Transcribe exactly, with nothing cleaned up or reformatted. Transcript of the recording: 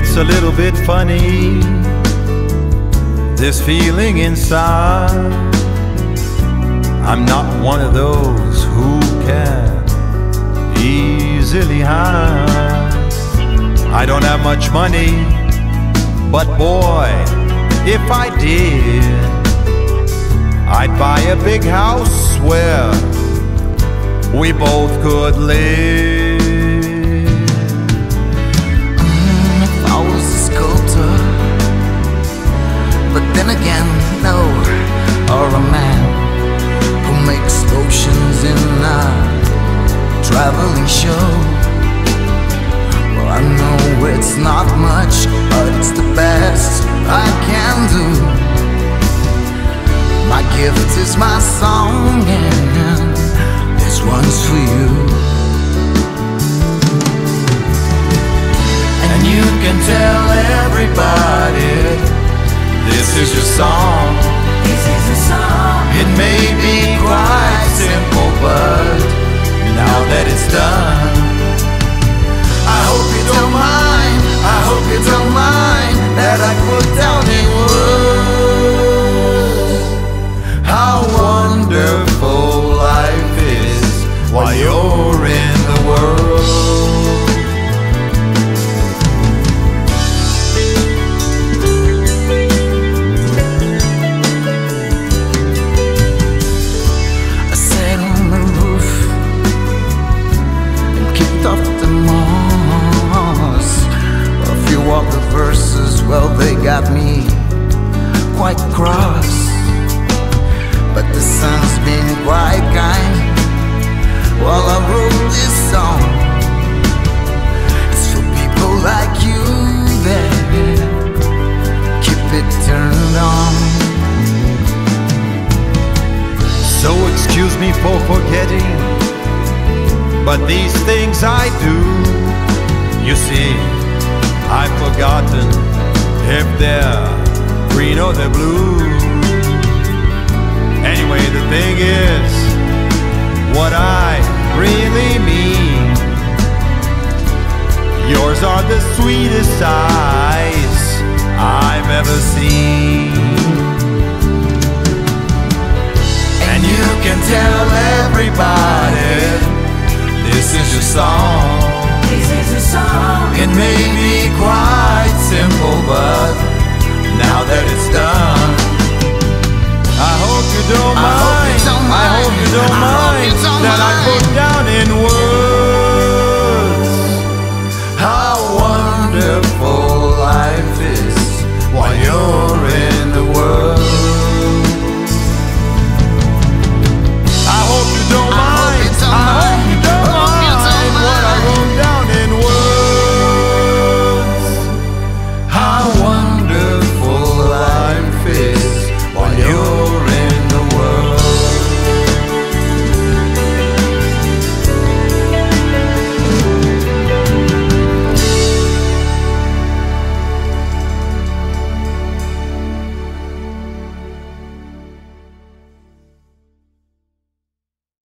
It's a little bit funny, this feeling inside. I'm not one of those who can easily hide. I don't have much money, but boy, if I did, I'd buy a big house where we both could live. Mm, if I was a sculptor, but then again, no, or a man who makes potions in a traveling show. Well, I know it's not much, but it's the best I can do. My gift is my song, and this one's for you. And you can tell everybody this is your song. This is your song. It may be quite simple, but now that it's done, I hope you don't mind. I hope you don't mind that I put down in words how wonderful life is while you're in the world. I sat on the roof and kicked off the moss. A few of the verses, well, they got me quite cross. But the sun's been quite kind while I wrote this song. It's for people like you that keep it turned on. So excuse me for forgetting, but these things I do. You see, I've forgotten if they're green or they're blue. Anyway, the thing is, what I really mean, yours are the sweetest eyes I've ever seen. And you can tell everybody this is your song. This is your song. It may be quite simple, but now that it's done, I hope you don't mind.